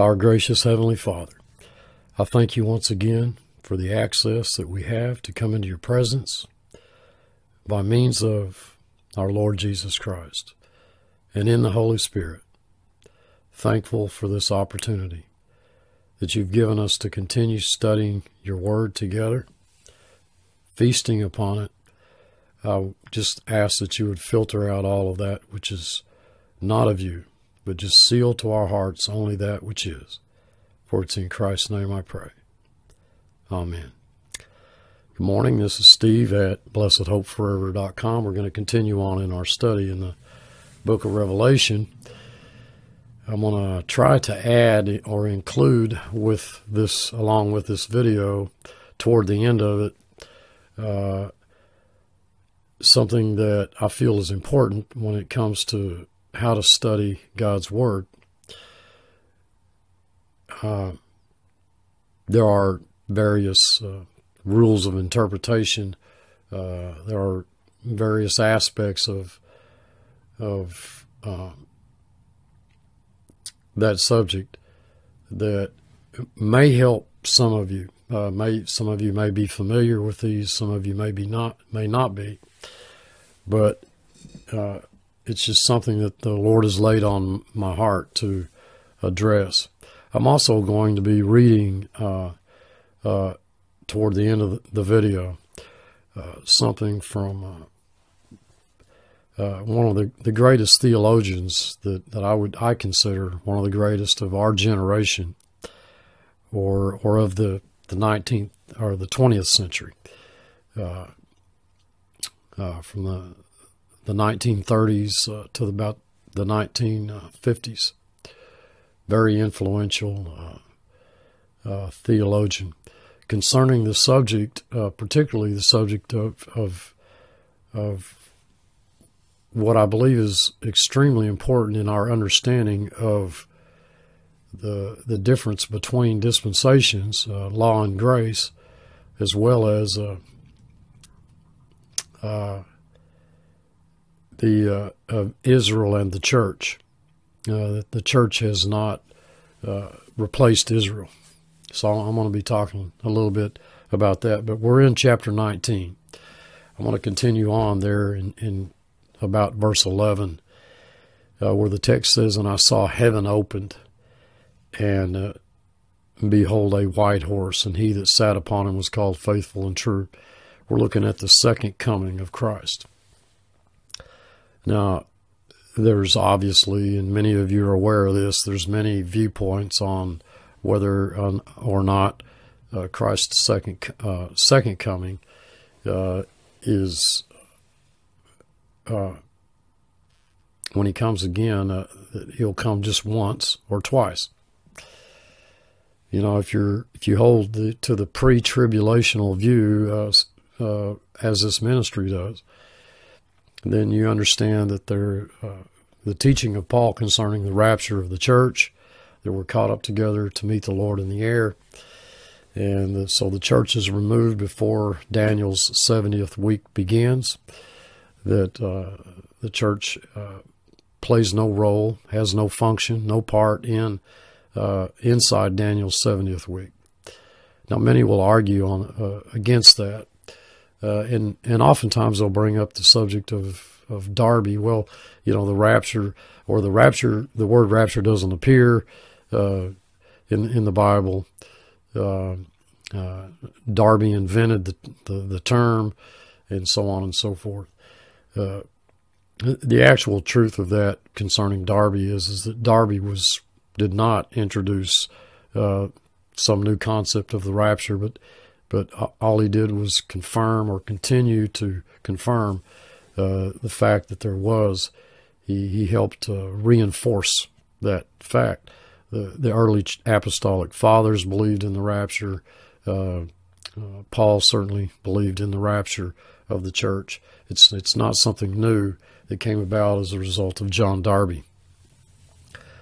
Our gracious Heavenly Father, I thank you once again for the access that we have to come into your presence by means of our Lord Jesus Christ and in the Holy Spirit. Thankful for this opportunity that you've given us to continue studying your word together, feasting upon it. I just ask that you would filter out all of that which is not of you, but just seal to our hearts only that which is. For it's in Christ's name I pray. Amen. Good morning. This is Steve at BlessedHopeForever.com. We're going to continue on in our study in the book of Revelation. I'm going to try to add or include with this, along with this video, toward the end of it, something that I feel is important when it comes to how to study God's Word. There are various rules of interpretation. There are various aspects of that subject that may help some of you. Some of you may be familiar with these. Some of you may not be. But it's just something that the Lord has laid on my heart to address. I'm also going to be reading toward the end of the video something from one of the greatest theologians that I consider one of the greatest of our generation, or of the 19th or the 20th century, from the 1930s to about the 1950s. Very influential theologian concerning the subject, particularly the subject of what I believe is extremely important in our understanding of the difference between dispensations, law and grace, as well as of Israel and the church. That the church has not replaced Israel. So I'm going to be talking a little bit about that. But we're in chapter 19. I'm going to continue on there in about verse 11, where the text says, "And I saw heaven opened, and behold, a white horse, and he that sat upon him was called Faithful and True." We're looking at the second coming of Christ. Now, there's obviously, and many of you are aware of this, there's many viewpoints on whether or not Christ's second coming is when he comes again, that he'll come just once or twice. You know, if you hold to the pre-tribulational view as this ministry does, then you understand that the teaching of Paul concerning the rapture of the church, that we're caught up together to meet the Lord in the air, and so the church is removed before Daniel's 70th week begins. That the church plays no role, has no function, no part in inside Daniel's 70th week. Now, many will argue against that, and oftentimes they'll bring up the subject of Darby. Well, you know, the word rapture doesn't appear in the Bible. Darby invented the term, and so on and so forth. The actual truth of that concerning Darby is that Darby did not introduce some new concept of the rapture, but all he did was confirm or continue to confirm the fact that there was. He helped reinforce that fact. The early apostolic fathers believed in the rapture. Paul certainly believed in the rapture of the church. It's not something new that came about as a result of John Darby.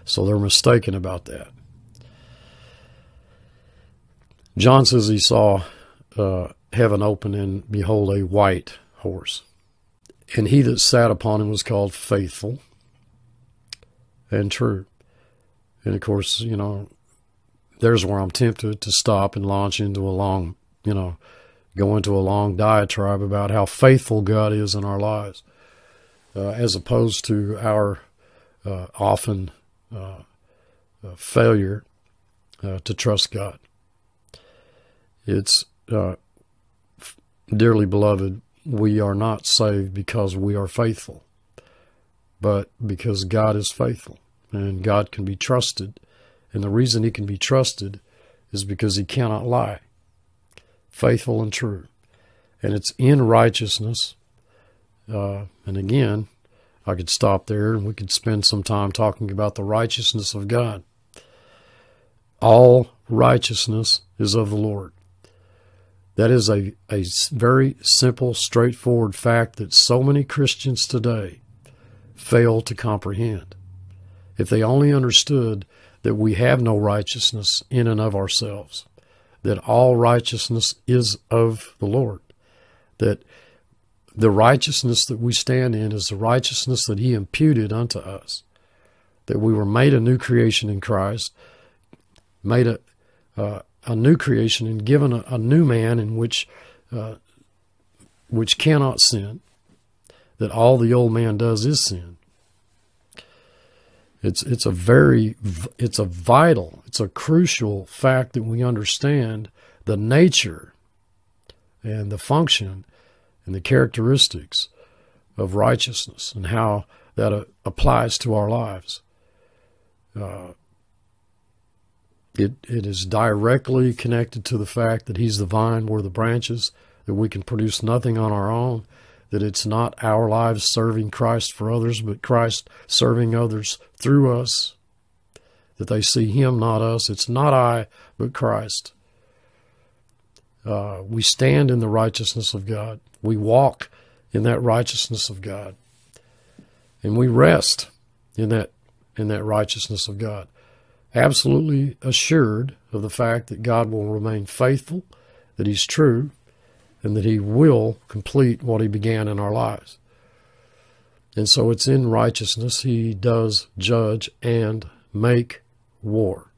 So they're mistaken about that. John says he saw heaven open, and behold, a white horse. And he that sat upon him was called Faithful and True. And of course, you know, there's where I'm tempted to stop and launch into a long, go into a long diatribe about how faithful God is in our lives, as opposed to our often failure to trust God. It's, dearly beloved, we are not saved because we are faithful, but because God is faithful, and God can be trusted. And the reason he can be trusted is because he cannot lie. Faithful and true. And it's in righteousness. And again, I could stop there and we could spend some time talking about the righteousness of God. All righteousness is of the Lord. That is a very simple, straightforward fact that so many Christians today fail to comprehend. If they only understood that we have no righteousness in and of ourselves, that all righteousness is of the Lord, that the righteousness that we stand in is the righteousness that he imputed unto us, that we were made a new creation in Christ, made a new creation and given a new man in which cannot sin, that all the old man does is sin. It's a vital, it's a crucial fact that we understand the nature and the function and the characteristics of righteousness and how that applies to our lives. It is directly connected to the fact that he's the vine, we're the branches, that we can produce nothing on our own, that it's not our lives serving Christ for others, but Christ serving others through us, that they see him, not us. It's not I, but Christ. We stand in the righteousness of God. We walk in that righteousness of God. And we rest in that righteousness of God, absolutely assured of the fact that God will remain faithful, that he's true, and that he will complete what he began in our lives. And so it's in righteousness he does judge and make war.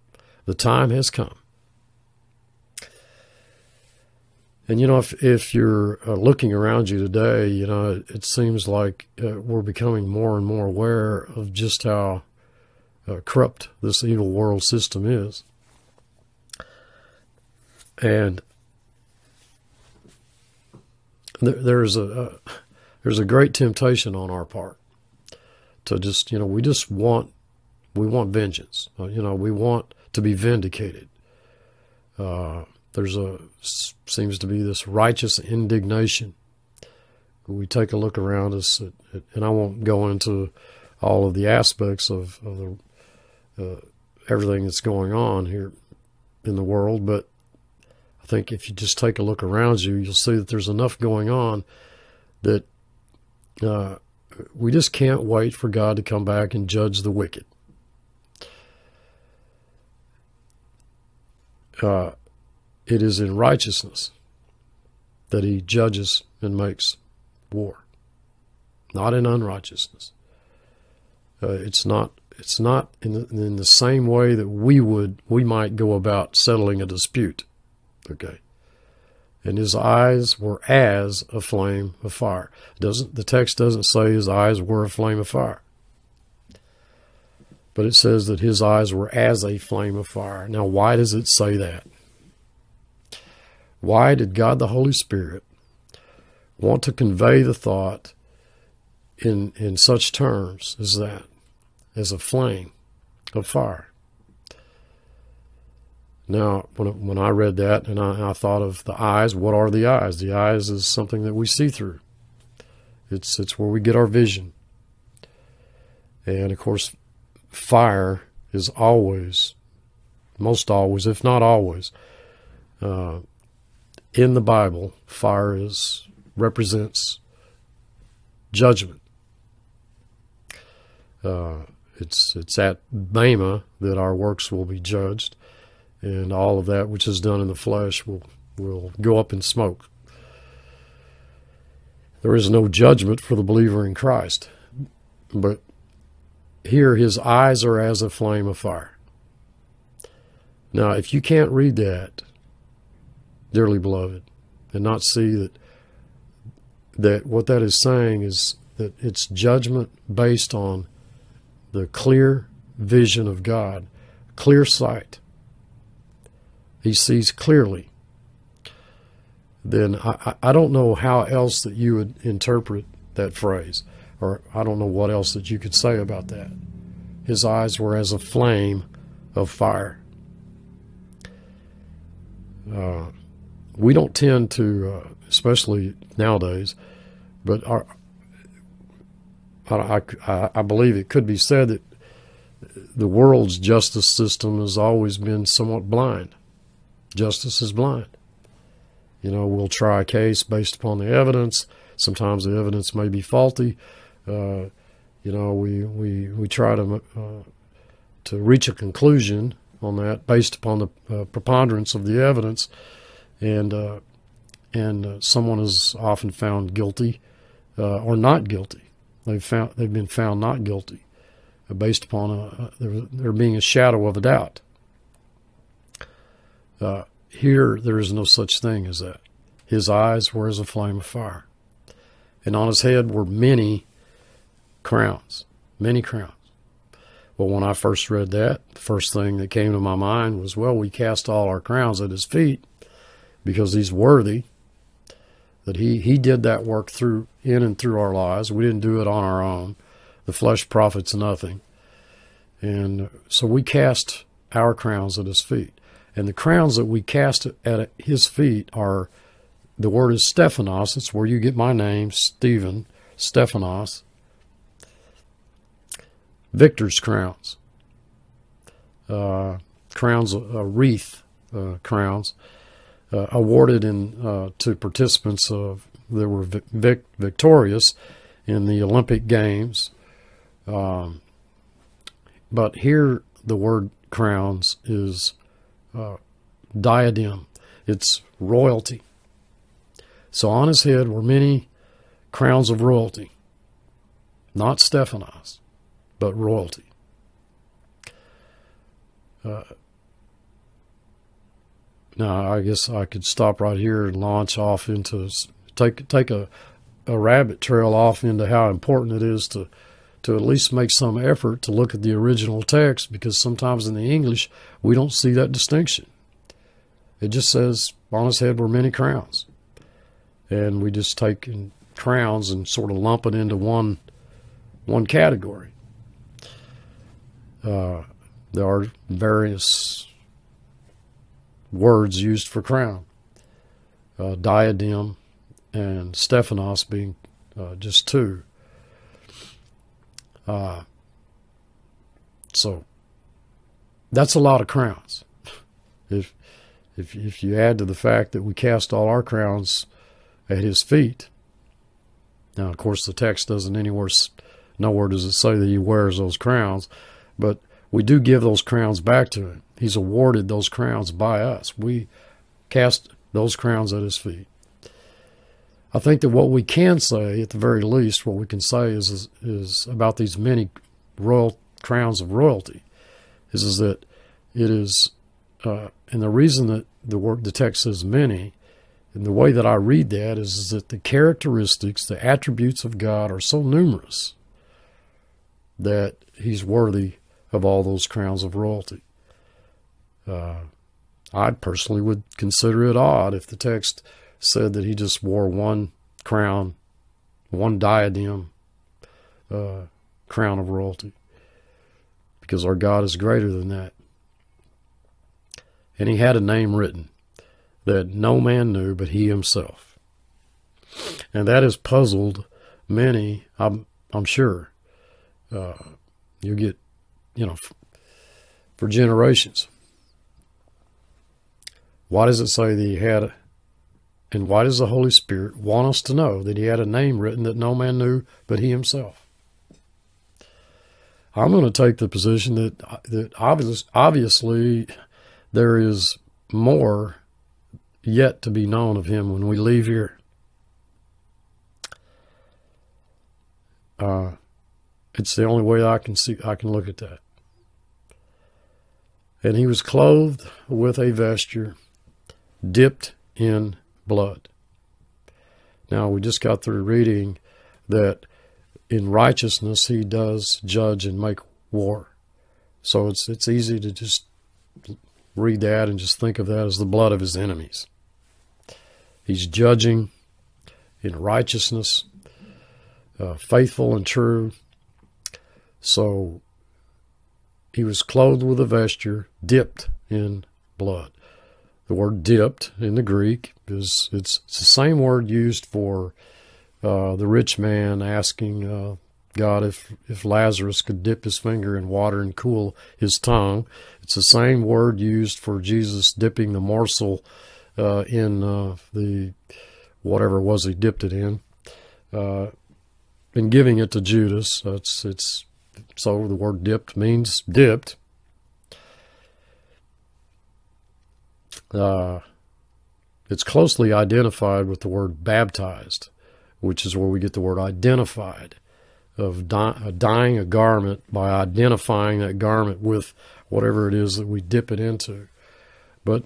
The time has come. And, if you're looking around you today, it seems like we're becoming more and more aware of just how corrupt this evil world system is. And there's a great temptation on our part to just, we want vengeance. We want to be vindicated. Seems to be this righteous indignation. We take a look around us at, and I won't go into all of the aspects of everything that's going on here in the world, but I think if you just take a look around you, you'll see that there's enough going on that we just can't wait for God to come back and judge the wicked. It is in righteousness that he judges and makes war, not in unrighteousness. It's not in the same way that we might go about settling a dispute. Okay. And his eyes were as a flame of fire. The text doesn't say his eyes were a flame of fire, but it says that his eyes were as a flame of fire. Now, why does it say that? Why did God, the Holy Spirit, want to convey the thought in such terms as that, as a flame of fire? Now, when I read that and I thought of the eyes, what are the eyes? The eyes is something that we see through. It's where we get our vision. And, of course, fire is always, most always, if not always, in the Bible, fire represents judgment. It's at Bema that our works will be judged. And all of that which is done in the flesh will go up in smoke. There is no judgment for the believer in Christ. But here his eyes are as a flame of fire. Now, if you can't read that, dearly beloved, and not see that what that is saying is that it's judgment based on the clear vision of God, clear sight. He sees clearly. Then I don't know how else that you would interpret that phrase, or I don't know what else that you could say about that. His eyes were as a flame of fire. We don't tend to, especially nowadays, but I believe it could be said that the world's justice system has always been somewhat blind. Justice is blind. You know, we'll try a case based upon the evidence. Sometimes the evidence may be faulty. You know, we try to reach a conclusion on that based upon the preponderance of the evidence, and someone is often found guilty or not guilty. They've been found not guilty based upon there being a shadow of a doubt. Here, there is no such thing as that. His eyes were as a flame of fire, and on his head were many crowns, many crowns. Well, when I first read that, the first thing that came to my mind was, well, we cast all our crowns at his feet because he's worthy, that he did that work in and through our lives. We didn't do it on our own. The flesh profits nothing. And so we cast our crowns at his feet. And the crowns that we cast at his feet are, the word is Stephanos. It's where you get my name, Stephen, Stephanos. Victor's crowns. Crowns, wreath crowns, awarded to participants that were victorious in the Olympic Games. But here the word crowns is diadem. It's royalty. So on his head were many crowns of royalty. Not Stephanos, but royalty. Now, I guess I could stop right here and launch off into, take a rabbit trail off into how important it is to at least make some effort to look at the original text, because sometimes in the English, we don't see that distinction. It just says, on his head were many crowns. And we just take crowns and sort of lump it into one category. There are various words used for crown. Diadem and Stephanos being just two. So that's a lot of crowns. If you add to the fact that we cast all our crowns at his feet. Now, of course, the text doesn't nowhere does it say that he wears those crowns, but we do give those crowns back to him. He's awarded those crowns by us. We cast those crowns at his feet. I think that what we can say, at the very least, what we can say is about these many royal crowns of royalty, is that it is, and the reason that the text says many, and the way that I read that is that the characteristics, the attributes of God are so numerous that he's worthy of all those crowns of royalty. I personally would consider it odd if the text said that he just wore one crown, one diadem, crown of royalty, because our God is greater than that. And he had a name written that no man knew but he himself. And that has puzzled many, I'm sure. You get, you know, for generations. Why does it say that he had and why does the Holy Spirit want us to know that he had a name written that no man knew but he himself? I'm going to take the position that obviously there is more yet to be known of him when we leave here. It's the only way I can look at that. And he was clothed with a vesture dipped in blood. Now, we just got through reading that in righteousness he does judge and make war. So it's easy to just read that and just think of that as the blood of his enemies. He's judging in righteousness, faithful and true. So he was clothed with a vesture dipped in blood. The word dipped in the Greek is, it's the same word used for the rich man asking God if Lazarus could dip his finger in water and cool his tongue. It's the same word used for Jesus dipping the morsel in the whatever it was he dipped it in, and giving it to Judas. So the word dipped means dipped. It's closely identified with the word baptized, which is where we get the word identified, of dyeing a garment by identifying that garment with whatever it is that we dip it into. But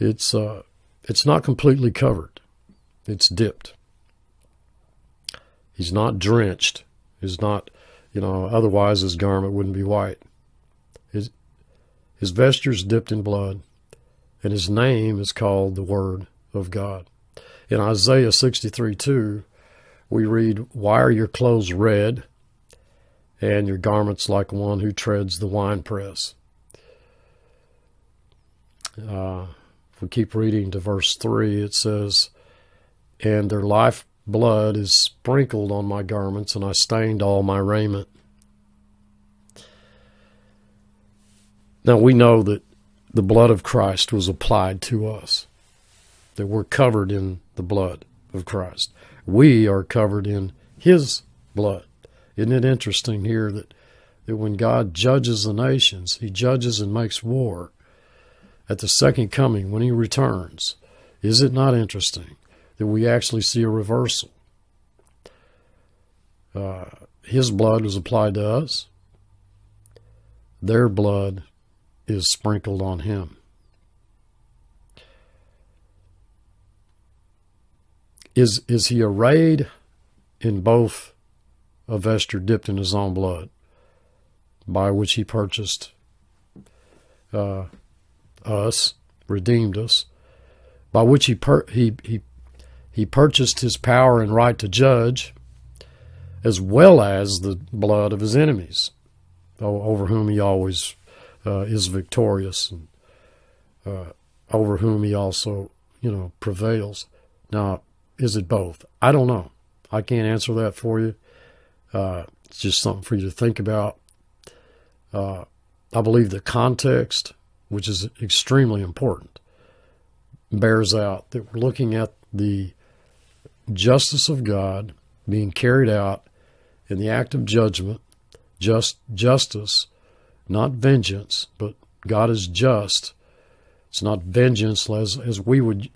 it's not completely covered. It's dipped. He's not drenched. He's not, you know, otherwise his garment wouldn't be white. His vesture's dipped in blood, and his name is called the Word of God. In Isaiah 63:2, we read, "Why are your clothes red, and your garments like one who treads the winepress?" If we keep reading to verse 3, it says, "And their life blood is sprinkled on my garments, and I stained all my raiment." Now we know that the blood of Christ was applied to us, that we're covered in the blood of Christ. We are covered in his blood. Isn't it interesting here that when God judges the nations, he judges and makes war at the second coming when he returns? Is it not interesting that we actually see a reversal? His blood was applied to us. Their blood is sprinkled on him. Is he arrayed in both a vesture dipped in his own blood, by which he purchased us, redeemed us, by which he purchased his power and right to judge, as well as the blood of his enemies, over whom he always is victorious, and over whom he also, you know, prevails. Now, is it both? I don't know. I can't answer that for you. It's just something for you to think about. I believe the context, which is extremely important, bears out that we're looking at the justice of God being carried out in the act of judgment, justice, not vengeance, but God is just. It's not vengeance as we would,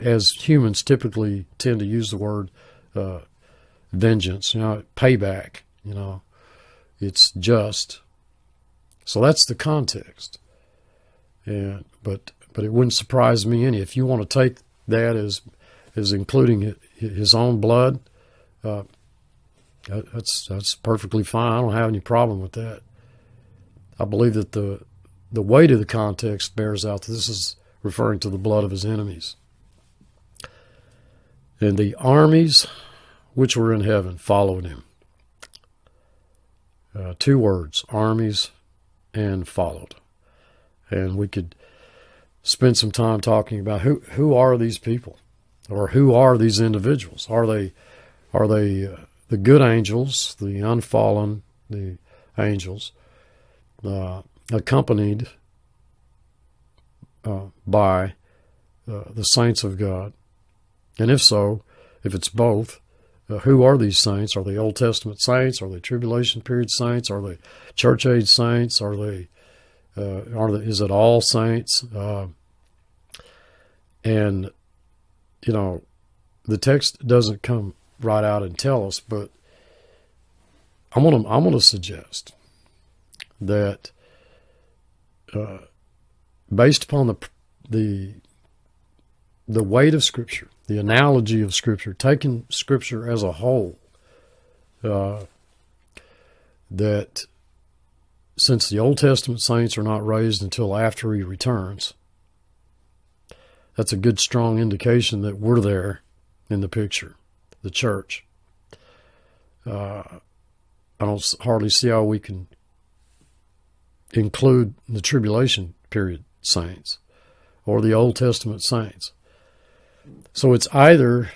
as humans typically tend to use the word vengeance, you know, payback, you know, it's just. So that's the context. And but it wouldn't surprise me any, if you want to take that as including his own blood, that's perfectly fine. I don't have any problem with that. I believe that the weight of the context bears out that this is referring to the blood of his enemies. And the armies which were in heaven followed him. Two words, armies and followed. And we could spend some time talking about who are these people, or who are these individuals? Are they the good angels, the unfallen, the angels, accompanied by the saints of God? And if so, if it's both, who are these saints? Are they Old Testament saints? Are they tribulation period saints? Are they church age saints? Is it all saints? And you know, the text doesn't come right out and tell us, but I'm gonna suggest that based upon the weight of Scripture, the analogy of Scripture, taking Scripture as a whole, that since the Old Testament saints are not raised until after He returns, that's a good, strong indication that we're there in the picture, the church. I don't hardly see how we can include the tribulation period saints or the Old Testament saints. So it's either,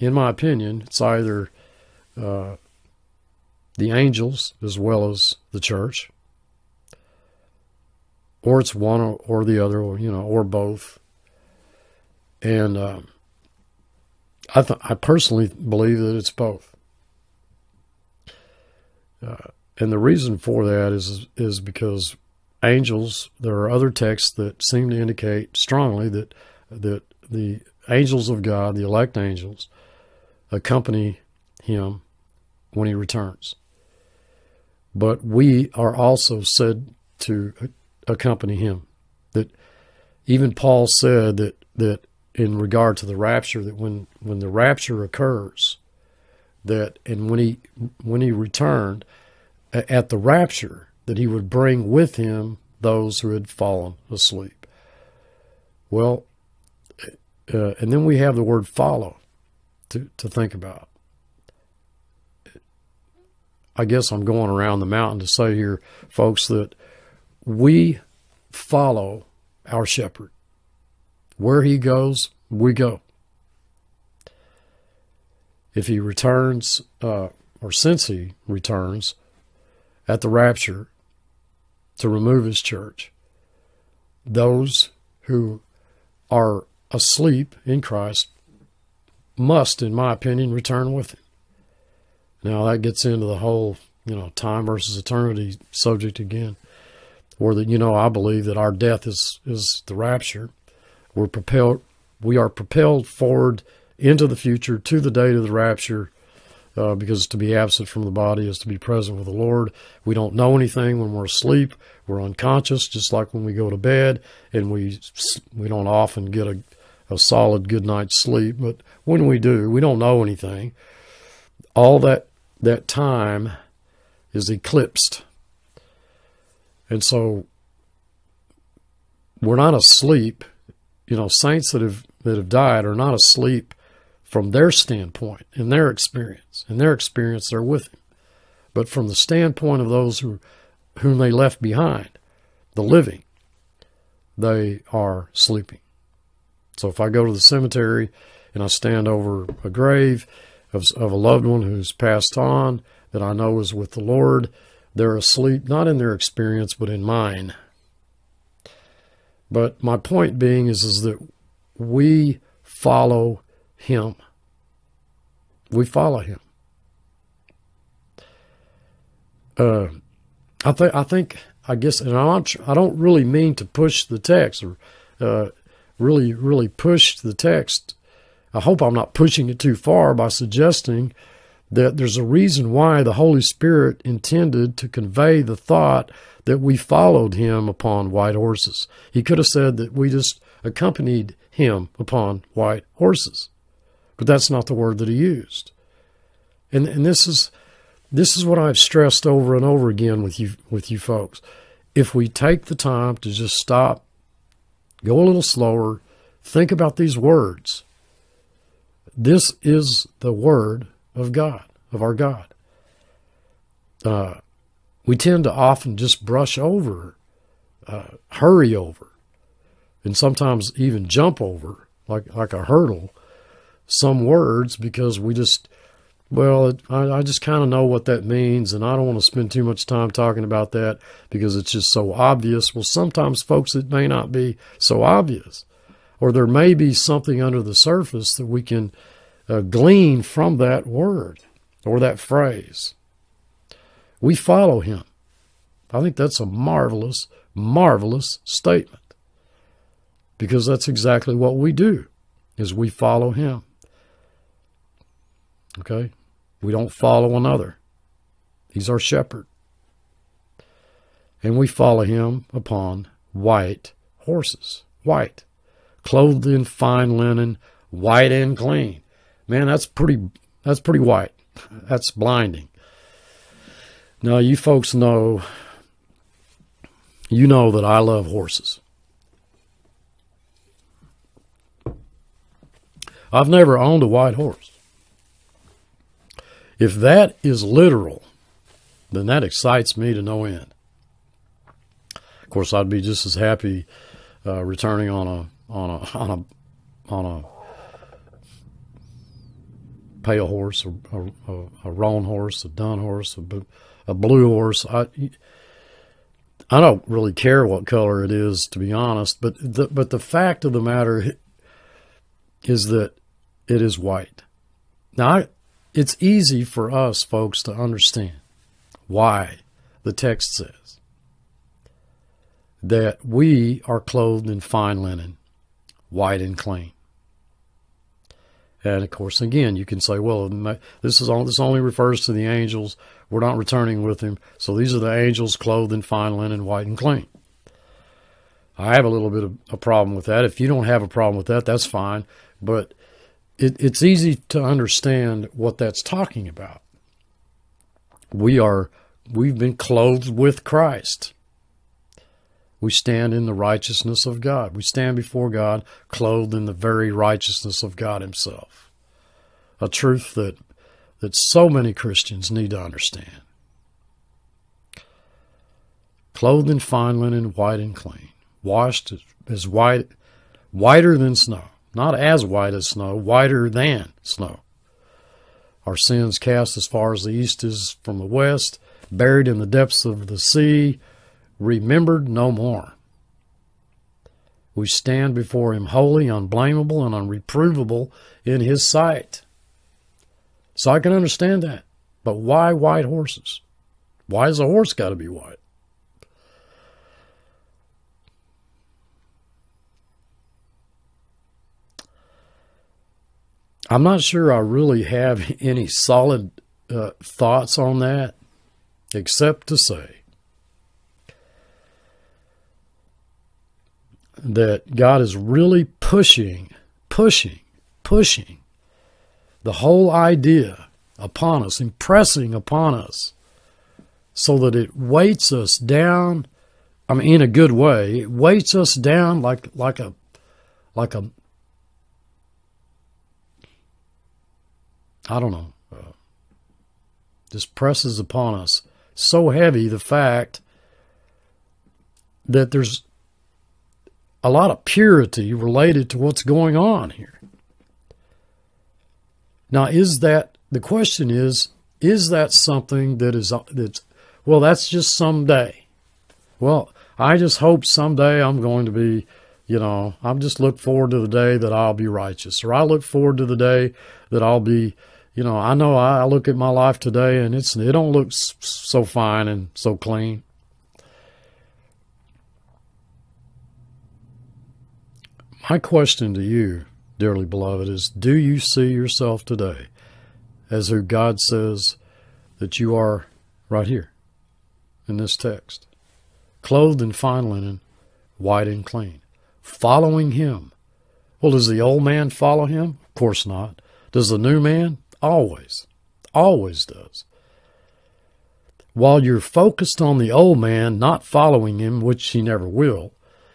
in my opinion, it's either the angels as well as the church, or it's one or the other, or, you know, or both. And I personally believe that it's both. And the reason for that is because angels, there are other texts that seem to indicate strongly that the angels of God, the elect angels, accompany Him when He returns. But we are also said to accompany Him. That even Paul said that in regard to the rapture, that when the rapture occurs, that and when he returned at the rapture, that He would bring with Him those who had fallen asleep. Well, and then we have the word follow to think about. I guess I'm going around the mountain to say here, folks, that we follow our shepherd. Where He goes, we go. If He returns, or since He returns at the rapture to remove His church, those who are asleep in Christ must, in my opinion, return with Him. Now that gets into the whole, you know, time versus eternity subject again, or that, you know, I believe that our death is the rapture. We are propelled forward into the future to the date of the rapture, because to be absent from the body is to be present with the Lord. We don't know anything when we're asleep. We're unconscious, just like when we go to bed, and we don't often get a solid good night's sleep. But when we do, we don't know anything. All that time is eclipsed. And so we're not asleep. You know, saints that have died are not asleep from their standpoint, in their experience. In their experience, they're with Him. But from the standpoint of those whom they left behind, the living, they are sleeping. So if I go to the cemetery and I stand over a grave of a loved one who's passed on, that I know is with the Lord, they're asleep, not in their experience, but in mine. But my point being is that we follow Him. We follow Him. I guess, and I don't really mean to push the text, or really push the text. I hope I'm not pushing it too far by suggesting that there's a reason why the Holy Spirit intended to convey the thought that we followed Him upon white horses. He could have said that we just accompanied Him upon white horses, but that's not the word that He used. And this is what I've stressed over and over again with you folks. If we take the time to just stop, go a little slower, think about these words. This is the word of God, of our God. We tend to often just brush over, hurry over, and sometimes even jump over, like a hurdle, some words because we just, well, I just kind of know what that means, and I don't want to spend too much time talking about that because it's just so obvious. Well, sometimes, folks, it may not be so obvious, or there may be something under the surface that we can glean from that word or that phrase. We follow Him. I think that's a marvelous, marvelous statement, because that's exactly what we do, is we follow Him. Okay? We don't follow another. He's our shepherd. And we follow Him upon white horses, white, clothed in fine linen, white and clean. Man, that's pretty white. That's blinding. Now, you folks know, you know that I love horses. I've never owned a white horse. If that is literal, then that excites me to no end. Of course, I'd be just as happy returning on a pale horse, a roan horse, a dun horse, a blue horse. I don't really care what color it is, to be honest. But the fact of the matter is that it is white. Now, it's easy for us, folks, to understand why the text says that we are clothed in fine linen, white and clean. And, of course, again, you can say, well, this only refers to the angels. We're not returning with him. So these are the angels clothed in fine linen, white and clean. I have a little bit of a problem with that. If you don't have a problem with that, that's fine. But it's easy to understand what that's talking about. We've been clothed with Christ. We stand in the righteousness of God. We stand before God clothed in the very righteousness of God himself. A truth that so many Christians need to understand. Clothed in fine linen, white and clean. Washed as white, whiter than snow. Not as white as snow, whiter than snow. Our sins cast as far as the east is from the west, buried in the depths of the sea, remembered no more. We stand before him holy, unblameable, and unreprovable in his sight. So I can understand that. But why white horses? Why has a horse got to be white? I'm not sure I really have any solid thoughts on that, except to say that God is really pushing the whole idea upon us, impressing upon us, so that it weights us down. I mean, in a good way, it weights us down like a I don't know, this presses upon us so heavy the fact that there's a lot of purity related to what's going on here. Now, is that something that's just someday? Well, I just hope someday I'm going to be, you know, I'm just look forward to the day that I'll be righteous, or I look forward to the day that I'll be, you know I look at my life today and it don't look so fine and so clean. My question to you, dearly beloved, is do you see yourself today as who God says that you are right here in this text? Clothed in fine linen, white and clean. Following him. Well, does the old man follow him? Of course not. Does the new man? Always. Always does. While you're focused on the old man, not following him, which he never will,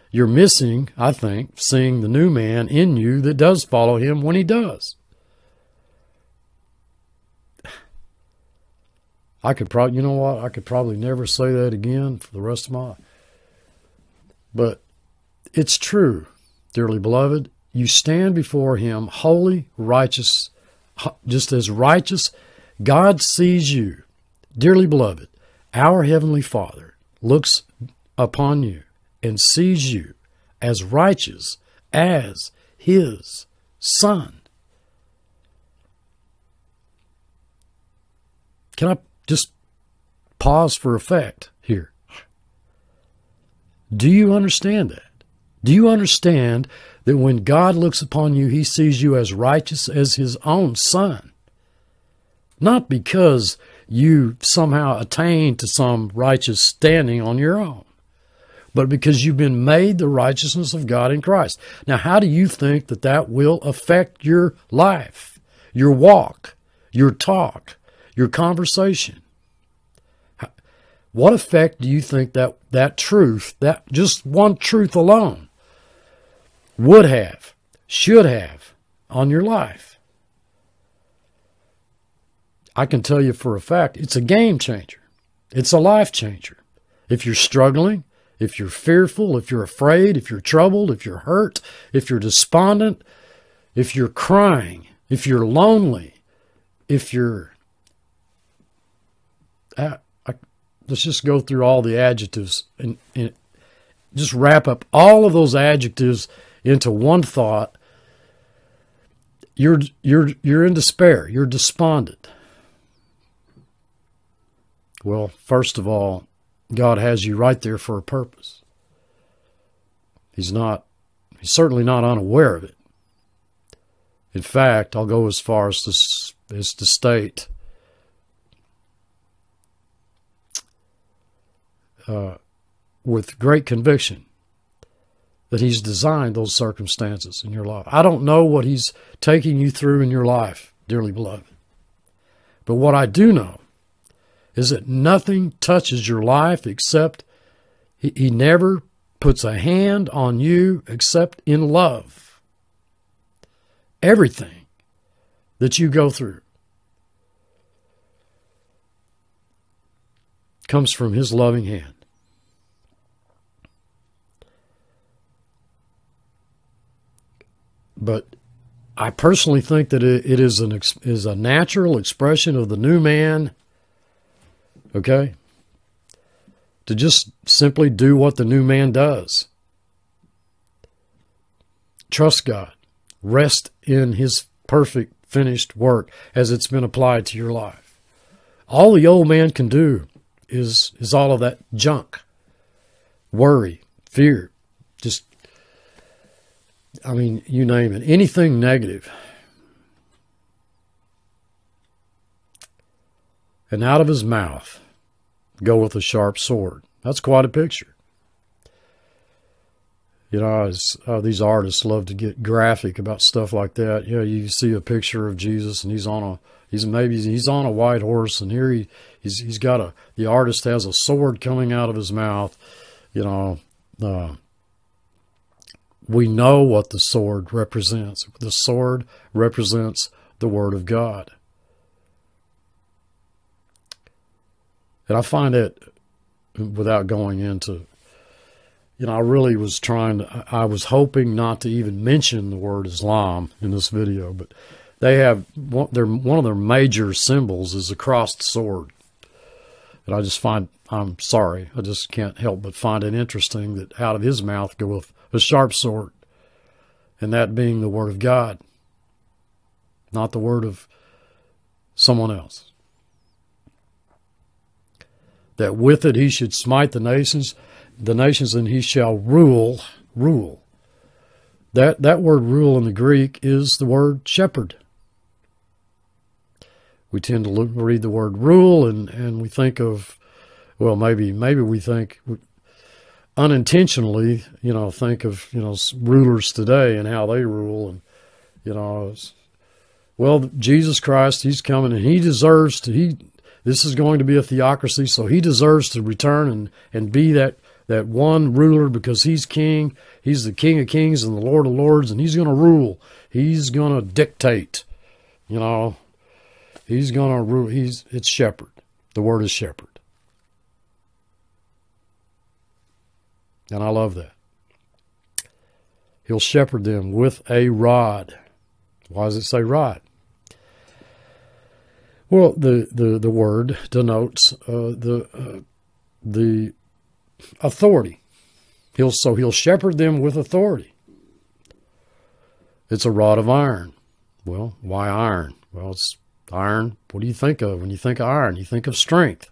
you're missing, I think, seeing the new man in you that does follow him when he does. I could probably, you know what? I could probably never say that again for the rest of my life. But it's true, dearly beloved. You stand before him holy, righteous, just as righteous. God sees you. Dearly beloved, our Heavenly Father looks upon you and sees you as righteous as his Son. Can I just pause for effect here? Do you understand that? Do you understand that when God looks upon you, he sees you as righteous as his own Son? Not because you somehow attained to some righteous standing on your own, but because you've been made the righteousness of God in Christ. Now, how do you think that that will affect your life, your walk, your talk, your conversation? What effect do you think that truth, that just one truth alone, would have, should have on your life? I can tell you for a fact, it's a game changer. It's a life changer. If you're struggling, if you're fearful, if you're afraid, if you're troubled, if you're hurt, if you're despondent, if you're crying, if you're lonely, if you're... let's just go through all the adjectives and just wrap up all of those adjectives into one thought. You're in despair. You're despondent. Well, first of all, God has you right there for a purpose. He's certainly not unaware of it. In fact, I'll go as far as to state, with great conviction, that he's designed those circumstances in your life. I don't know what he's taking you through in your life, dearly beloved. But what I do know is that nothing touches your life except he never puts a hand on you except in love. Everything that you go through comes from his loving hand. But I personally think that it is a natural expression of the new man, okay, to just simply do what the new man does. Trust God. Rest in his perfect, finished work as it's been applied to your life. All the old man can do is all of that junk. Worry, fear, just, I mean, you name it. Anything negative. And out of his mouth goeth a sharp sword. That's quite a picture. You know, these artists love to get graphic about stuff like that. You know, you see a picture of Jesus, and he's on a white horse, and here he's got the artist has a sword coming out of his mouth. You know, we know what the sword represents. The sword represents the Word of God. And I find it, without going into, you know, I was hoping not to even mention the word Islam in this video, but they have, one of their major symbols is a crossed sword. And I just find, I'm sorry, I just can't help but find it interesting that out of his mouth goeth a sharp sword, and that being the Word of God, not the word of someone else. That with it he should smite the nations, and he shall rule. That word rule in the Greek is the word shepherd. We tend to read the word rule, and we think of, well, maybe we think unintentionally, you know, think of, you know, rulers today and how they rule, and, you know, well, Jesus Christ, he's coming, and he deserves to, this is going to be a theocracy, so he deserves to return and be that one ruler, because he's king. He's the King of Kings and the Lord of Lords, and he's going to rule. He's going to dictate, you know. He's going to rule. It's shepherd. The word is shepherd. And I love that. He'll shepherd them with a rod. Why does it say rod? Well, the word denotes the authority. So he'll shepherd them with authority. It's a rod of iron. Well, why iron? Well, it's iron. What do you think of when you think of iron? You think of strength.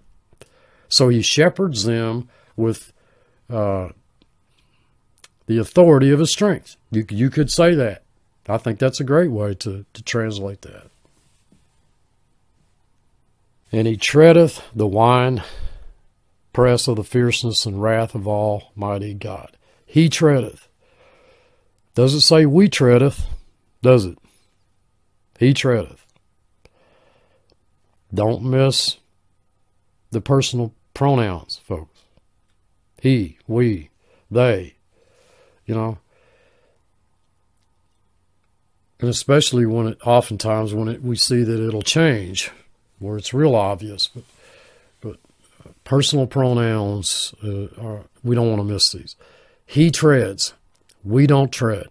So he shepherds them with the authority of his strength. You could say that. I think that's a great way to translate that. And he treadeth the wine press of the fierceness and wrath of Almighty God. He treadeth. Doesn't say we treadeth, does it? He treadeth. Don't miss the personal pronouns, folks. He, we, they, you know. And especially when it, oftentimes when it, we see that it'll change, where it's real obvious. But personal pronouns, we don't want to miss these. He treads. We don't tread.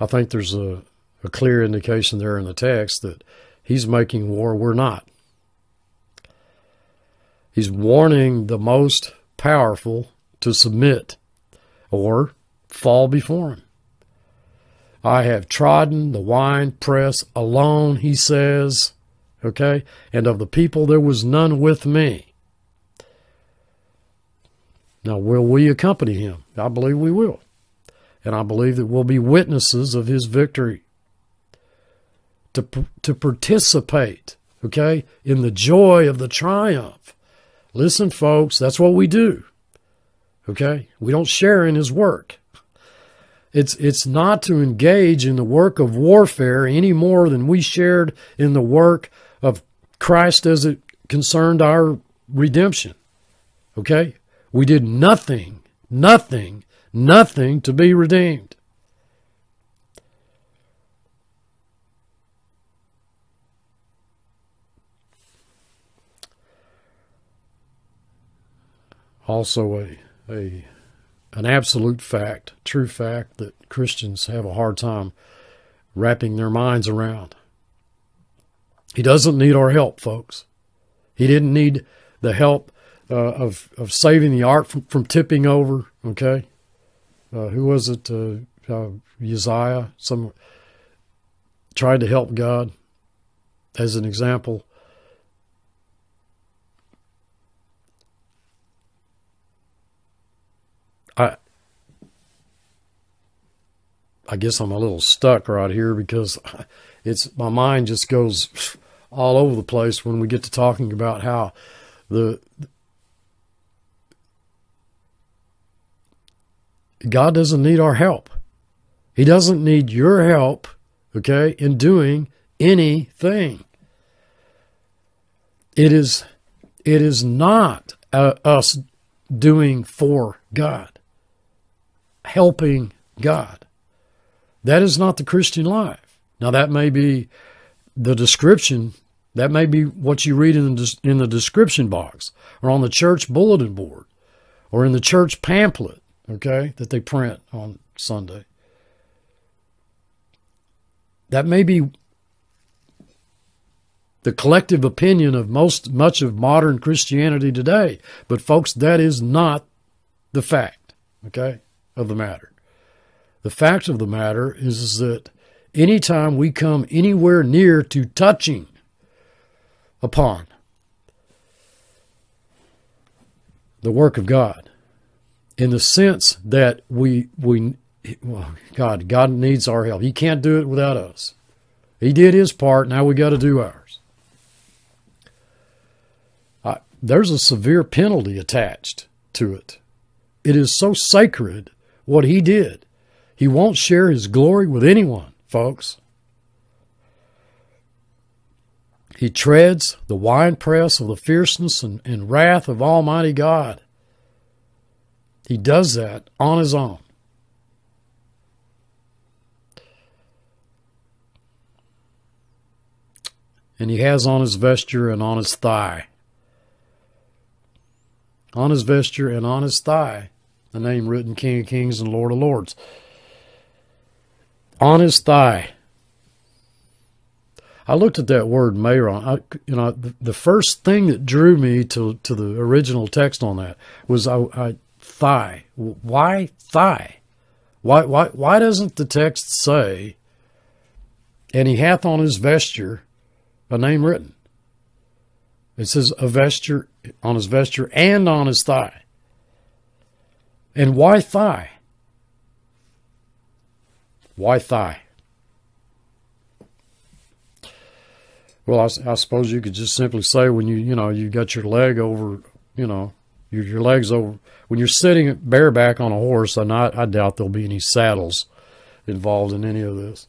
I think there's a clear indication there in the text that he's making war. We're not. He's warning the most powerful to submit or fall before him. I have trodden the winepress alone, he says, okay? And of the people there was none with me. Now, will we accompany him? I believe we will. And I believe that we'll be witnesses of his victory. To participate, okay, in the joy of the triumph. Listen, folks, that's what we do, okay? We don't share in his work. It's not to engage in the work of warfare any more than we shared in the work of Christ as it concerned our redemption, okay? We did nothing, nothing, nothing to be redeemed. Also an absolute fact, true fact, that Christians have a hard time wrapping their minds around. He doesn't need our help, folks. He didn't need the help of saving the ark from tipping over, okay? Who was it? Uzziah? Some tried to help God as an example. I guess I'm a little stuck right here because it's my mind just goes all over the place when we get to talking about how God doesn't need our help. He doesn't need your help, okay, in doing anything. It is not us doing for God. Helping God. That is not the Christian life. Now that may be the description, that may be what you read in the description box or on the church bulletin board or in the church pamphlet, okay, that they print on Sunday. That may be the collective opinion of much of modern Christianity today, but folks, that is not the fact, okay? Of the matter. The fact of the matter is that anytime we come anywhere near to touching upon the work of God, in the sense that God needs our help. He can't do it without us. He did his part, now we got to do ours. There's a severe penalty attached to it. It is so sacred what he did. He won't share his glory with anyone, folks. He treads the winepress of the fierceness and wrath of Almighty God. He does that on his own. And he has on his vesture and on his thigh. On his vesture and on his thigh, the name written King of Kings and Lord of Lords. On his thigh. I looked at that word Meron. The first thing that drew me to the original text on that was thigh. Why thigh? Why doesn't the text say, and he hath on his vesture a name written? It says a vesture on his vesture and on his thigh. And why thigh? Why thigh? Well, I suppose you could just simply say when you got your leg over, your legs over, when you're sitting bareback on a horse, and I doubt there'll be any saddles involved in any of this.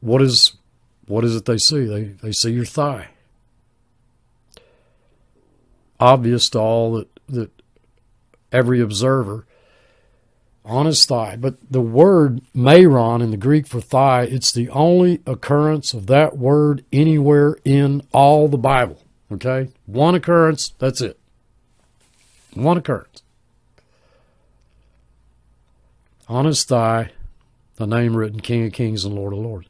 What is it they see? They see your thigh. Obvious to all that every observer, on his thigh. But the word meron in the Greek for thigh, it's the only occurrence of that word anywhere in all the Bible. Okay? One occurrence, that's it. One occurrence. On his thigh, the name written, King of Kings and Lord of Lords.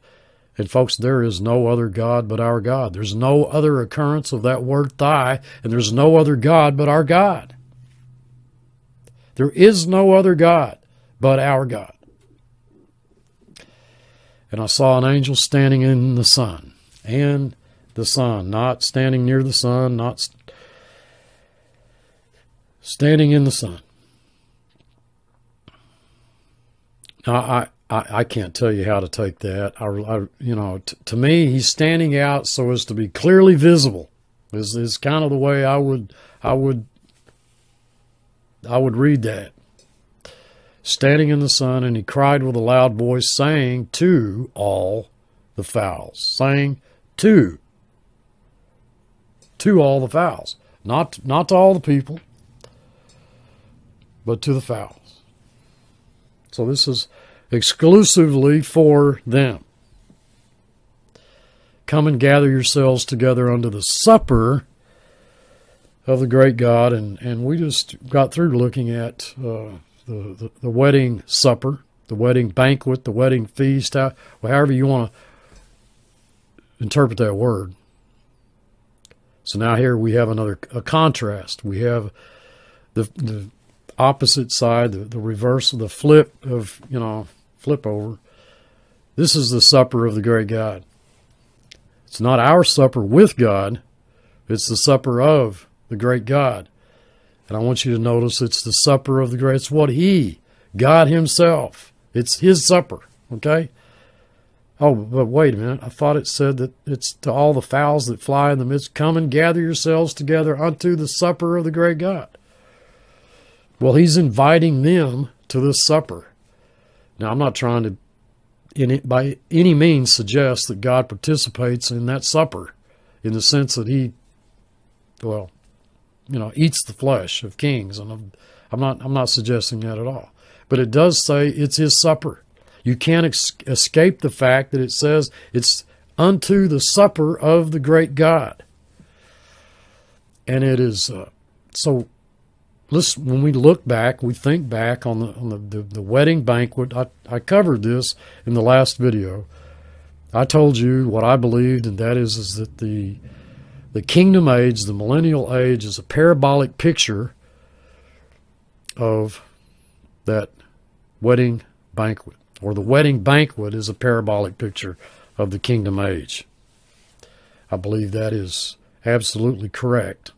And folks, there is no other God but our God. There's no other occurrence of that word thigh, and there's no other God but our God. There is no other God but our God. And I saw an angel standing in the sun, and the sun, not standing near the sun, not standing in the sun. Now, I can't tell you how to take that. To me, he's standing out so as to be clearly visible. Is kind of the way I would read that. Standing in the sun, and he cried with a loud voice, saying to all the fowls. Saying to all the fowls. Not to all the people, but to the fowls. So this is exclusively for them. Come and gather yourselves together unto the supper of the great God, and we just got through looking at the wedding supper, the wedding banquet, the wedding feast, however you want to interpret that word. So now here we have a contrast. We have the opposite side, the reverse, the flip of, flip over. This is the supper of the great God. It's not our supper with God. It's the supper of the great God. And I want you to notice it's the supper of the great. It's what he, God himself. It's his supper. Okay? Oh, but wait a minute. I thought it said that it's to all the fowls that fly in the midst. Come and gather yourselves together unto the supper of the great God. Well, he's inviting them to this supper. Now, I'm not trying to, by any means, suggest that God participates in that supper in the sense that he, well, eats the flesh of kings, and I'm not suggesting that at all. But it does say it's his supper. You can't escape the fact that it says it's unto the supper of the great God. And it is so. Listen, when we look back, we think back on the wedding banquet. I covered this in the last video. I told you what I believed, and that is that the kingdom age, the millennial age, is a parabolic picture of that wedding banquet. Or the wedding banquet is a parabolic picture of the kingdom age. I believe that is absolutely correct.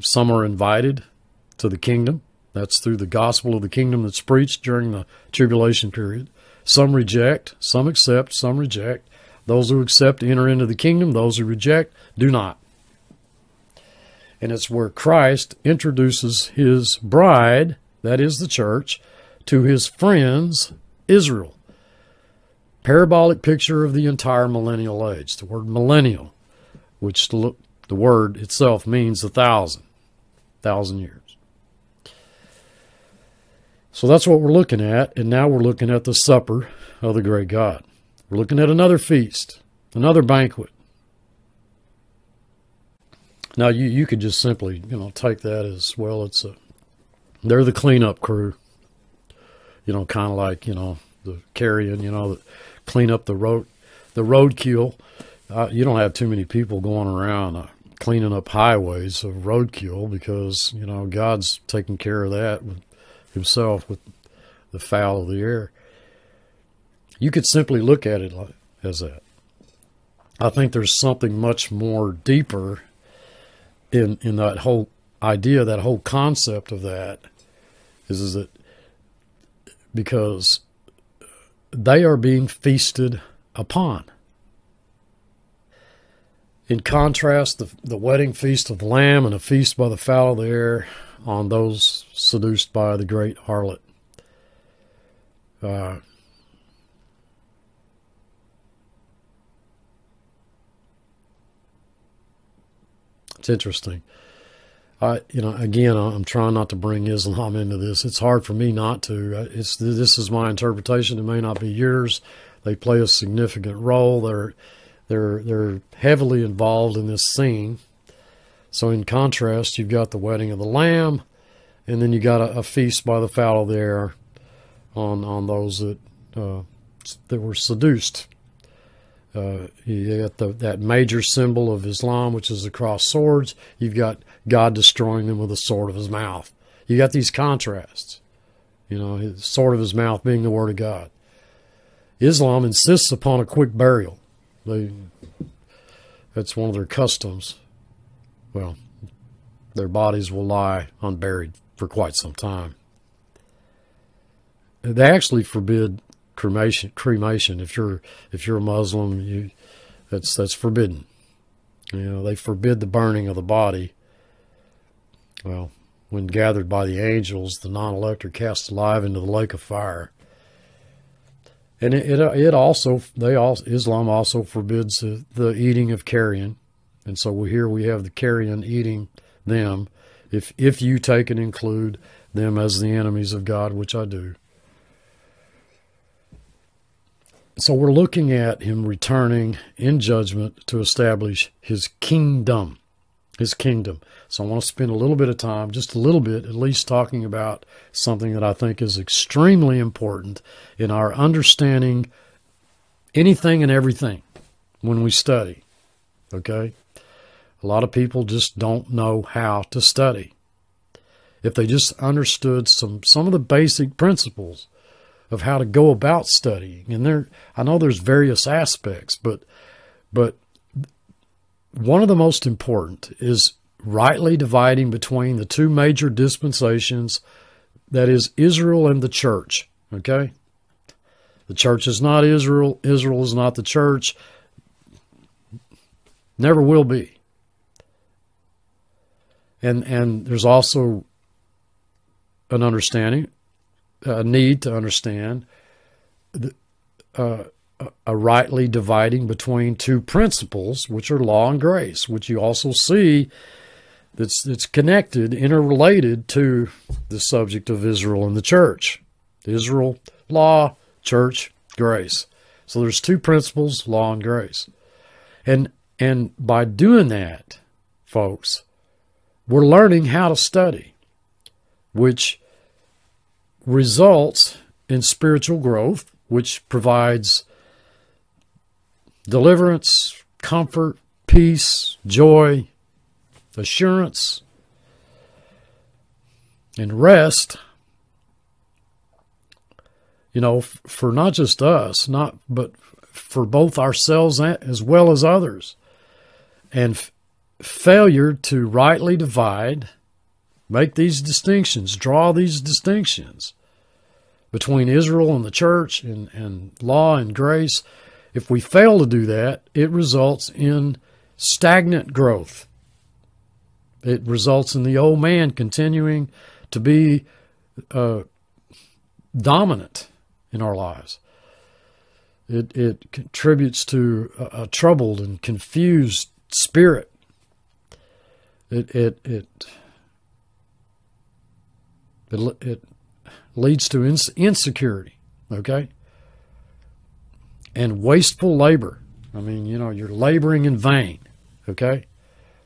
Some are invited to the kingdom. That's through the gospel of the kingdom that's preached during the tribulation period. Some reject, some accept, some reject. Those who accept enter into the kingdom. Those who reject do not. And it's where Christ introduces his bride, that is the church, to his friends, Israel. Parabolic picture of the entire millennial age. The word millennial, which the word itself means 1,000 years. So that's what we're looking at. And now we're looking at the supper of the great God. We're looking at another feast, another banquet. Now, you could just simply, take that as, well, they're the cleanup crew. Kind of like, the carrion, clean up the roadkill. You don't have too many people going around cleaning up highways of roadkill because, God's taking care of that with himself with the fowl of the air. You could simply look at it as that. I think there's something much more deeper in that whole idea, that whole concept of that, is that because they are being feasted upon. In contrast, the wedding feast of the Lamb and a feast by the fowl of the air on those seduced by the great harlot. It's interesting. Again, I'm trying not to bring Islam into this. It's hard for me not to. This is my interpretation. It may not be yours. They play a significant role. They're heavily involved in this scene. So in contrast, you've got the wedding of the Lamb, and then you got a feast by the fowl of the air on those that were seduced. You got that major symbol of Islam, which is the crossed swords. You've got God destroying them with the sword of his mouth. You got these contrasts. The sword of his mouth being the word of God. Islam insists upon a quick burial. That's one of their customs. Well, their bodies will lie unburied for quite some time. They actually forbid cremation. If you're a Muslim, that's forbidden. They forbid the burning of the body. Well, when gathered by the angels, the non-elect are cast alive into the lake of fire. And Islam also forbids the eating of carrion, and so here we have the carrion eating them. If you take and include them as the enemies of God, which I do. So we're looking at him returning in judgment to establish his kingdom, So I want to spend a little bit of time, just a little bit, at least talking about something that I think is extremely important in our understanding anything and everything when we study, okay? A lot of people just don't know how to study. If they just understood some of the basic principles of how to go about studying, and I know there's various aspects, but one of the most important is rightly dividing between the two major dispensations, that is Israel and the church, okay? The church is not Israel. Israel is not the church. Never will be. And there's also an understanding, a need to understand a rightly dividing between two principles, which are law and grace, which you also see that's connected, interrelated to the subject of Israel and the church. Israel, law; church, grace. So there's two principles, law and grace. And by doing that, folks, we're learning how to study, which results in spiritual growth, which provides deliverance, comfort, peace, joy, assurance, and rest. For not just us, but for both ourselves as well as others. And failure to rightly divide, make these distinctions, draw these distinctions between Israel and the church and law and grace. If we fail to do that, it results in stagnant growth. It results in the old man continuing to be dominant in our lives. It contributes to a troubled and confused spirit. It leads to insecurity, okay? And wasteful labor. You're laboring in vain, okay?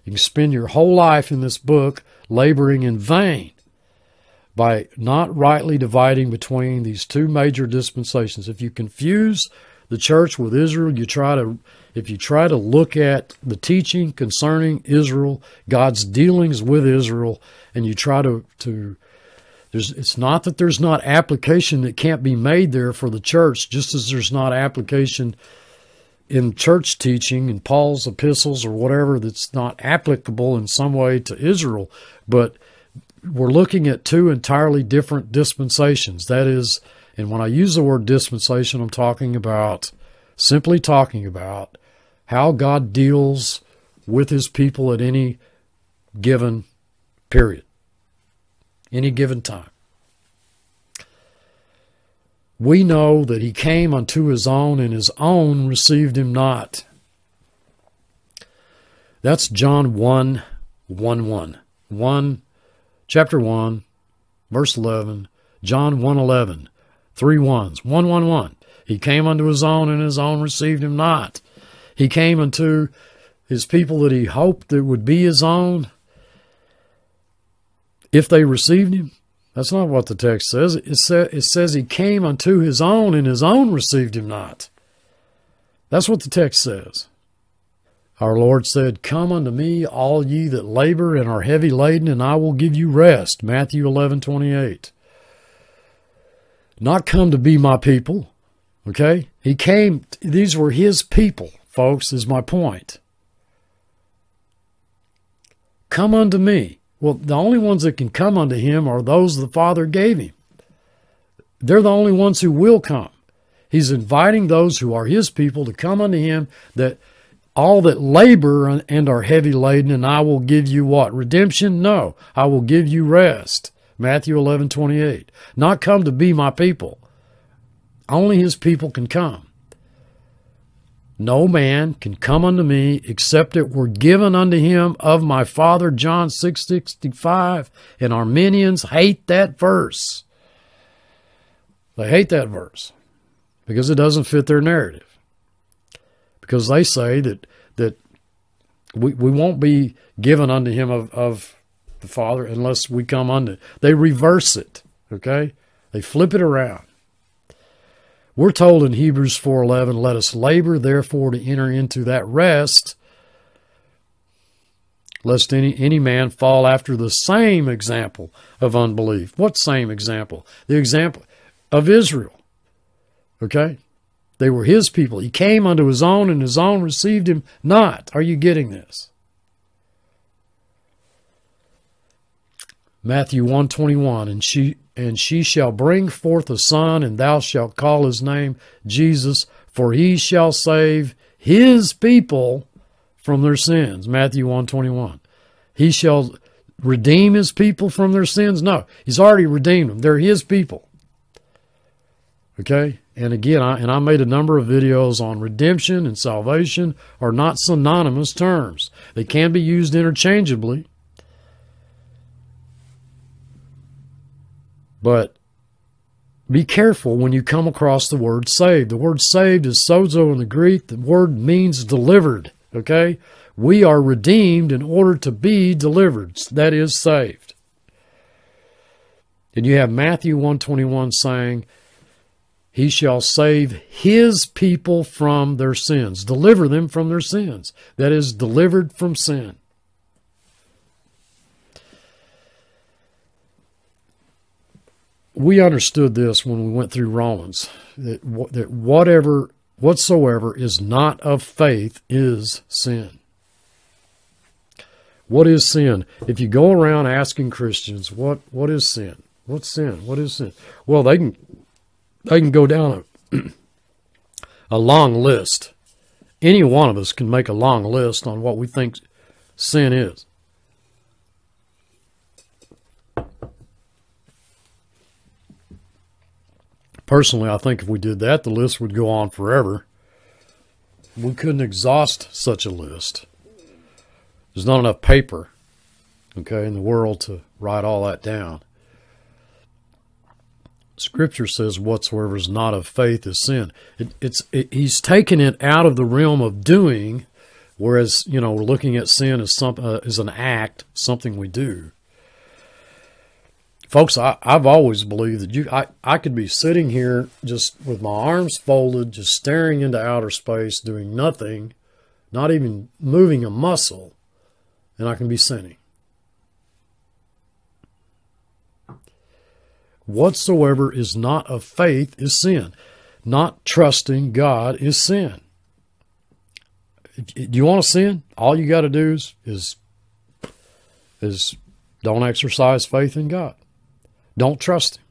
You can spend your whole life in this book laboring in vain by not rightly dividing between these two major dispensations. If you confuse the church with Israel, if you try to look at the teaching concerning Israel, God's dealings with Israel, and you try to it's not that there's not application that can't be made there for the church, just as there's not application in church teaching and Paul's epistles or whatever that's not applicable in some way to Israel. But we're looking at two entirely different dispensations. That is And when I use the word dispensation, I'm talking about, simply talking about, how God deals with his people at any given period, any given time. We know that he came unto his own, and his own received him not. That's John 1, 1, 1. 1, chapter 1, verse 11, John 1, 11. Three ones. 1, 1, 1. He came unto his own, and his own received him not. He came unto his people that he hoped that would be his own. If they received him, that's not what the text says. It says he came unto his own, and his own received him not. That's what the text says. Our Lord said, "Come unto me, all ye that labor and are heavy laden, and I will give you rest." Matthew 11:28. Not come to be my people, okay? He came, these were his people, folks, is my point. Come unto me. Well, the only ones that can come unto him are those the Father gave him. They're the only ones who will come. He's inviting those who are his people to come unto him, that all that labor and are heavy laden, and I will give you what? Redemption? No, I will give you rest. Matthew 11:28. Not come to be my people. Only his people can come. No man can come unto me except it were given unto him of my Father. John 6:65. And Arminians hate that verse. They hate that verse because it doesn't fit their narrative. Because they say that we won't be given unto him of the Father unless we come unto it. They reverse it, okay? They flip it around. We're told in Hebrews 4:11, "Let us labor, therefore, to enter into that rest, lest any man fall after the same example of unbelief." What same example? The example of Israel, okay? They were his people. He came unto his own, and his own received him not. Are you getting this? Matthew 1:21, and she shall bring forth a son, and thou shalt call his name Jesus, for he shall save his people from their sins. Matthew 1:21. He shall redeem his people from their sins? No, he's already redeemed them. They're his people. Okay? And again, I made a number of videos on redemption and salvation are not synonymous terms. They can be used interchangeably. But be careful when you come across the word saved. The word saved is sozo in the Greek. The word means delivered, okay? We are redeemed in order to be delivered. That is saved. And you have Matthew 1:21 saying, "He shall save his people from their sins." Deliver them from their sins. That is delivered from sin. We understood this when we went through Romans, that whatsoever is not of faith is sin. What is sin? If you go around asking Christians, what is sin? What's sin? What is sin? Well, they can go down a long list. Any one of us can make a long list on what we think sin is. Personally, I think if we did that, the list would go on forever. We couldn't exhaust such a list. There's not enough paper, okay, in the world to write all that down. Scripture says whatsoever is not of faith is sin. He's taken it out of the realm of doing, whereas, you know, we're looking at sin as as an act, something we do. Folks, I've always believed that I could be sitting here just with my arms folded, just staring into outer space, doing nothing, not even moving a muscle, and I can be sinning. Whatsoever is not of faith is sin. Not trusting God is sin. Do you want to sin? All you got to do is don't exercise faith in God. Don't trust him.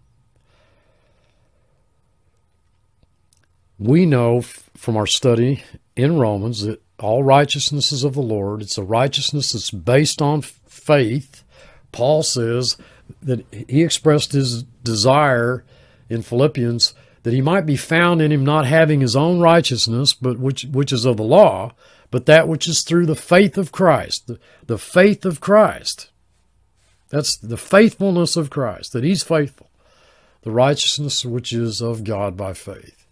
We know from our study in Romans that all righteousness is of the Lord. It's a righteousness that's based on faith. Paul says that he expressed his desire in Philippians that he might be found in him not having his own righteousness, but which is of the law, but that which is through the faith of Christ, the faith of Christ. That's the faithfulness of Christ, that he's faithful. The righteousness which is of God by faith.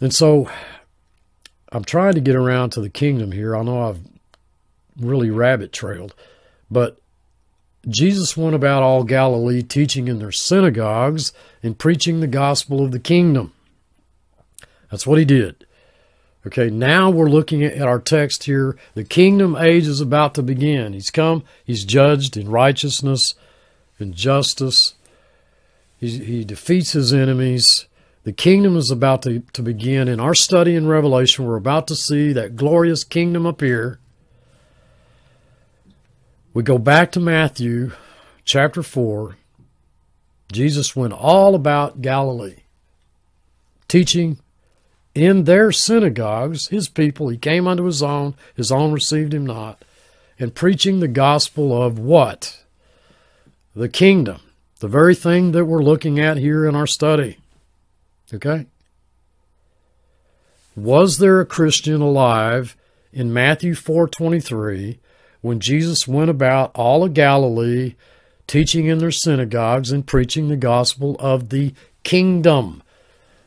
And so I'm trying to get around to the kingdom here. I know I've really rabbit-trailed, but Jesus went about all Galilee teaching in their synagogues and preaching the gospel of the kingdom. That's what he did. Okay, now we're looking at our text here. The kingdom age is about to begin. He's come, he's judged in righteousness and justice. He defeats his enemies. The kingdom is about to begin. In our study in Revelation, we're about to see that glorious kingdom appear. We go back to Matthew chapter 4. Jesus went all about Galilee, teaching in their synagogues, his people. He came unto his own received him not, and preaching the gospel of what? The kingdom, the very thing that we're looking at here in our study. Okay? Was there a Christian alive in Matthew 4:23 when Jesus went about all of Galilee, teaching in their synagogues and preaching the gospel of the kingdom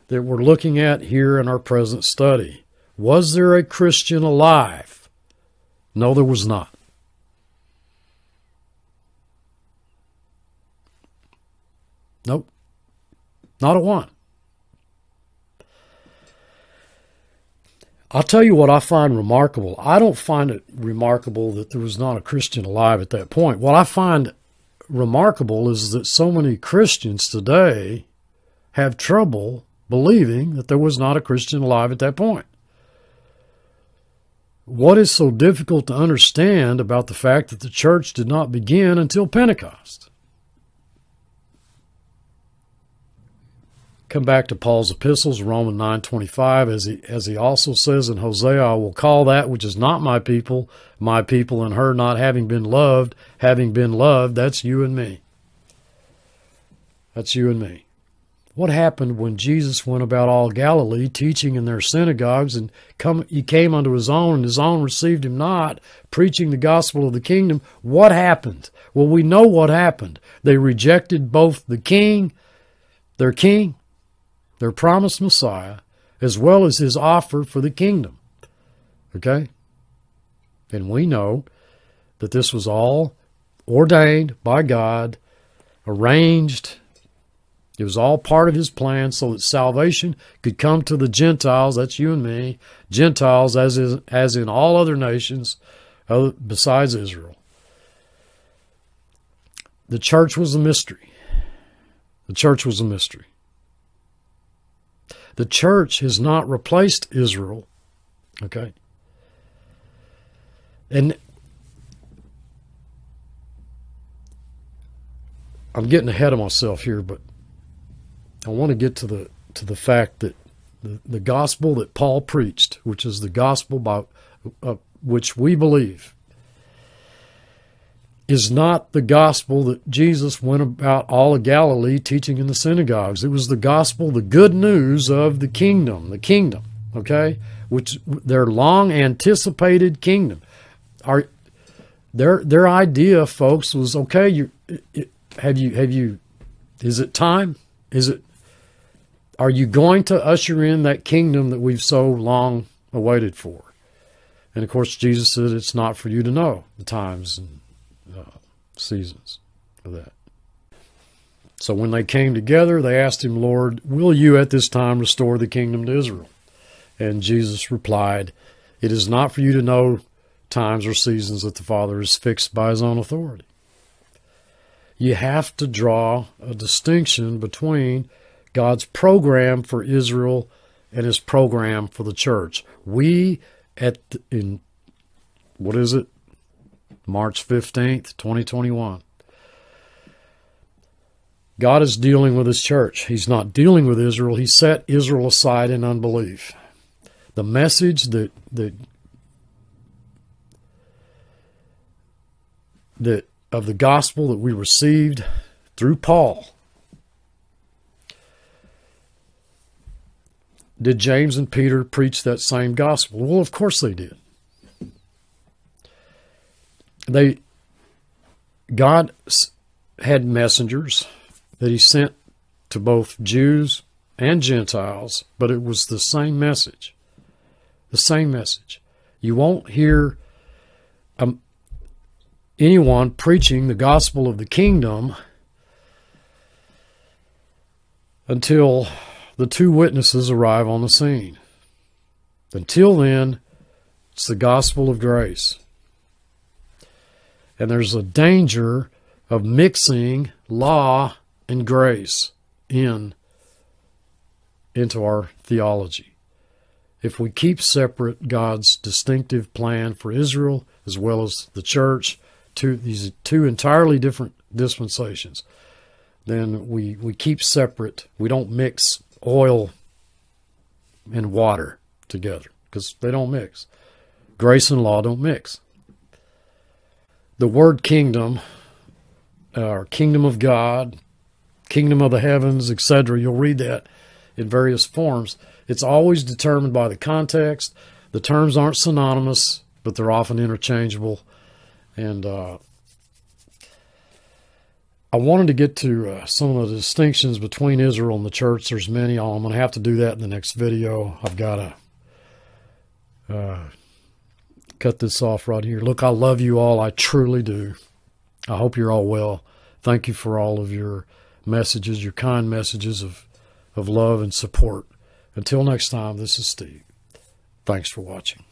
that we're looking at here in our present study? Was there a Christian alive? No, there was not. Nope. Not a one. I'll tell you what I find remarkable. I don't find it remarkable that there was not a Christian alive at that point. What I find remarkable is that so many Christians today have trouble believing that there was not a Christian alive at that point. What is so difficult to understand about the fact that the church did not begin until Pentecost? Come back to Paul's epistles, Romans 9:25, as he also says in Hosea, I will call that which is not my people, and her not having been loved, having been loved. That's you and me. That's you and me. What happened when Jesus went about all Galilee, teaching in their synagogues, and he came unto his own, and his own received him not, preaching the gospel of the kingdom? What happened? Well, we know what happened. They rejected both the king, their promised Messiah, as well as his offer for the kingdom. Okay? And we know that this was all ordained by God, arranged. It was all part of his plan so that salvation could come to the Gentiles, that's you and me, Gentiles as in all other nations besides Israel. The church was a mystery. The church was a mystery. The church has not replaced Israel, okay? And I'm getting ahead of myself here, but I want to get to the fact that the gospel that Paul preached, which is the gospel by which we believe, is not the gospel that Jesus went about all of Galilee teaching in the synagogues. It was the gospel, the good news of the kingdom, okay, which their long anticipated kingdom. Their idea, folks, was okay. Have you? Is it time? Is it? Are you going to usher in that kingdom that we've so long awaited for? And of course, Jesus said, it's not for you to know the times and seasons of that. So when they came together, they asked him, Lord, will you at this time restore the kingdom to Israel? And Jesus replied, it is not for you to know times or seasons that the Father is fixed by his own authority. You have to draw a distinction between God's program for Israel and his program for the church. We, March 15th, 2021. God is dealing with his church. He's not dealing with Israel. He set Israel aside in unbelief. The message that of the gospel that we received through Paul . Did James and Peter preach that same gospel? Well, of course they did. God had messengers that he sent to both Jews and Gentiles, but it was the same message. The same message. You won't hear anyone preaching the gospel of the kingdom until the two witnesses arrive on the scene. Until then, it's the gospel of grace. And there's a danger of mixing law and grace into our theology. If we keep separate God's distinctive plan for Israel as well as the church, these two entirely different dispensations, then we keep separate. We don't mix oil and water together, because they don't mix. Grace and law don't mix. The word kingdom, or kingdom of God, kingdom of the heavens, etc., you'll read that in various forms. It's always determined by the context. The terms aren't synonymous, but they're often interchangeable. And I wanted to get to some of the distinctions between Israel and the church. There's many. I'm going to have to do that in the next video. I've got to cut this off right here. Look, I love you all. I truly do. I hope you're all well. Thank you for all of your messages, your kind messages of love and support. Until next time, this is Steve. Thanks for watching.